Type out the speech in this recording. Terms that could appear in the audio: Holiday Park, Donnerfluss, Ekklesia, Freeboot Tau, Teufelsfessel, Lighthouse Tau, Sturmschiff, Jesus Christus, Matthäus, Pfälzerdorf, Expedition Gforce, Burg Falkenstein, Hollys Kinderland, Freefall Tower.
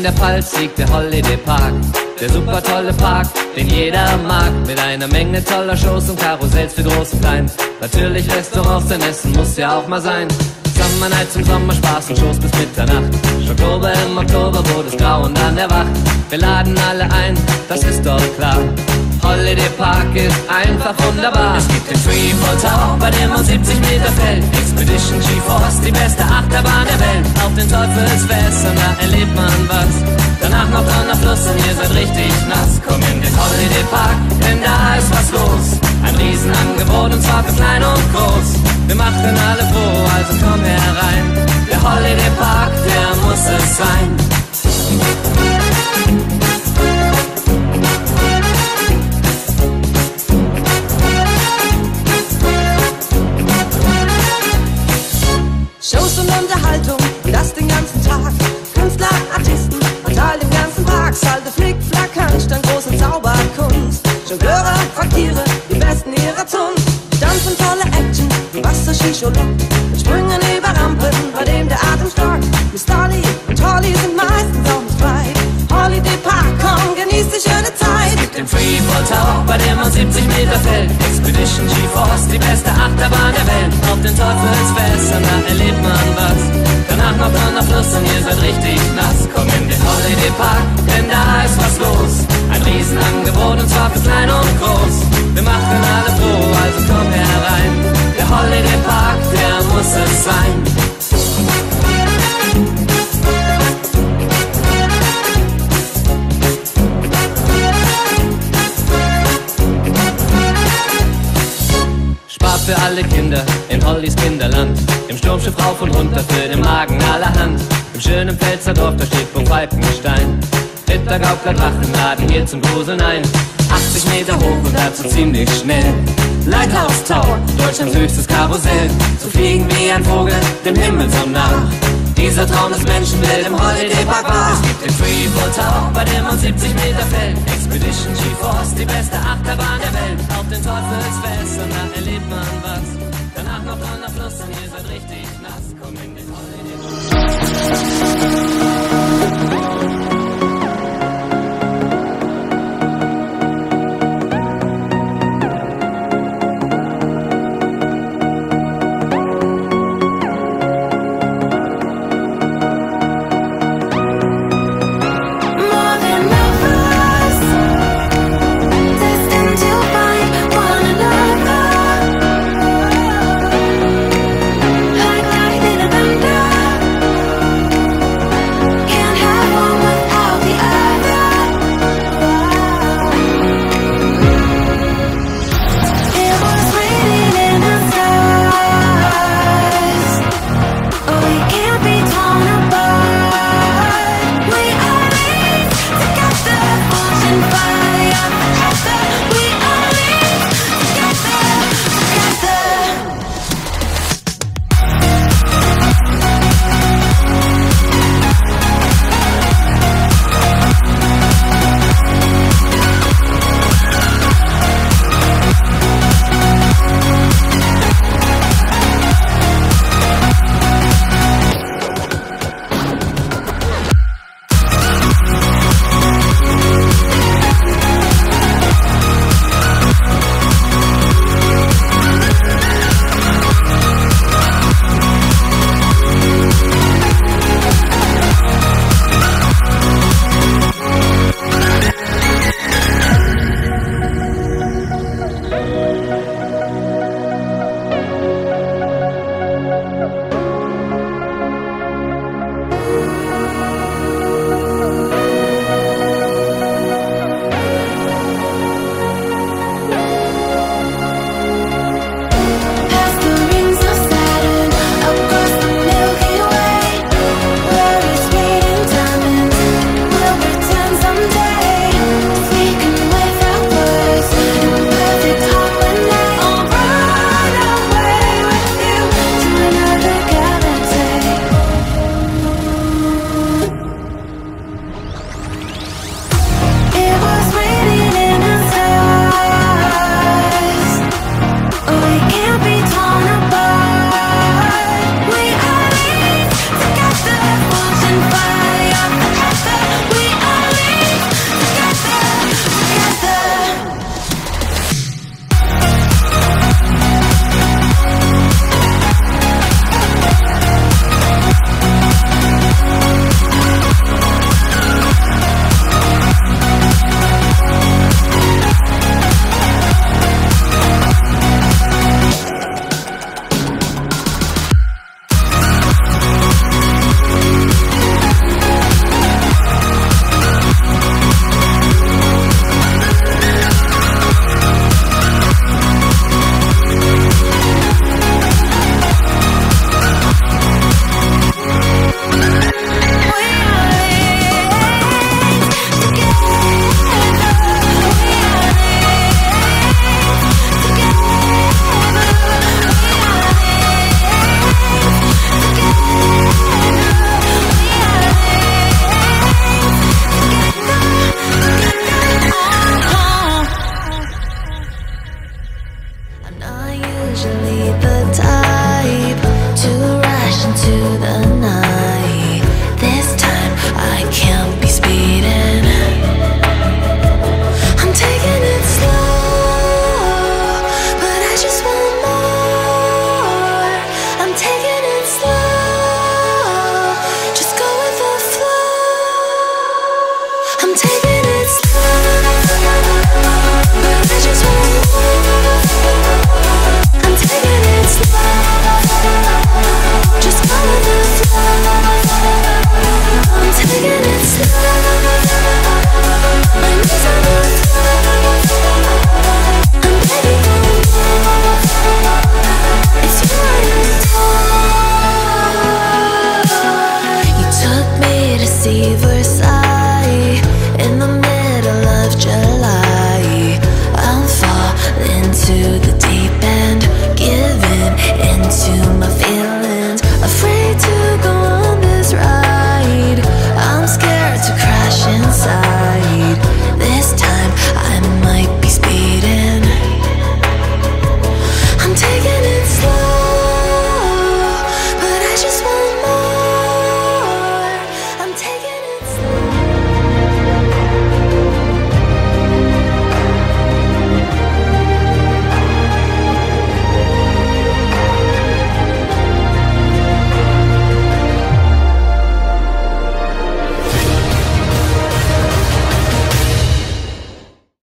in der Pfalz liegt der Holiday Park. Der super tolle Park, den jeder mag. Mit einer Menge toller Shows und Karussells für Groß und Klein. Natürlich Restaurants, denn Essen muss ja auch mal sein. Summer Nights zum Sommerspaß und Shows bis Mitternacht. Oktober im Oktober wurde es grau und dann erwacht. Wir laden alle ein, das ist doch klar. Holiday Park ist einfach wunderbar. Es gibt den Freeboot Tau, bei dem man 70 Meter fällt. Expedition Gforce, die beste Achterbahn der Welt. Auf den Teufelsfessel, da erlebt man was. Danach noch Donnerfluss und ihr seid richtig nass. Komm in den Holiday Park, denn da ist was los. Ein Riesenangebot und zwar für klein und groß. Wir machen alle froh, also komm herein. Der Holiday Park, der muss es sein. Shows und Unterhaltung, das den ganzen Tag. Künstler, Artisten und all dem ganzen Park. Schalte Flick, Flack, Handstand, große Zauberkunst. Jongleure, Fakire, die Besten ihrer Zunft. Tanzen, tolle Action, was zur Shisho-Lock. Mit Sprüngen über Rampen, bei dem der Atem stockt. Miss Dolly und Holly sind meistens auch mit bei. Holiday Park, komm, genieß die schöne Zeit. Es gibt den Freefall Tower, bei dem man 70 Meter fällt. Expedition Gforce, die beste Achterbahn der Welt. Auf den Teufelsfest und da erlebt man was. Danach noch Donnerfluss und ihr seid richtig nass. Komm in den Holiday Park, denn da ist was los. Ein Riesenangebot und zwar für klein und groß. Wir machen alle froh, also komm herein. Der Holiday Park, der muss es sein. Für alle Kinder in Hollys Kinderland. Im Sturmschiff rauf und runter für den Magen allerhand. Im schönen Pfälzerdorf, da steht Burg Falkenstein. Ritter, Gaukler, Drachen laden hier zum Gruseln ein. 80 Meter hoch und dazu ziemlich schnell. Lighthouse Tau, Deutschlands höchstes Karussell. So fliegen wie ein Vogel dem Himmel zum Nach. Dieser Traum des Menschen will im Holiday Park wahr. Es gibt den Freeboot Tau, bei dem man 70 Meter fällt. Expedition Gforce, die beste Achterbahn der Welt. Auf den Teufelsfest und dann erlebt man was. Danach noch Donnerfluss und ihr seid richtig nass. Komm in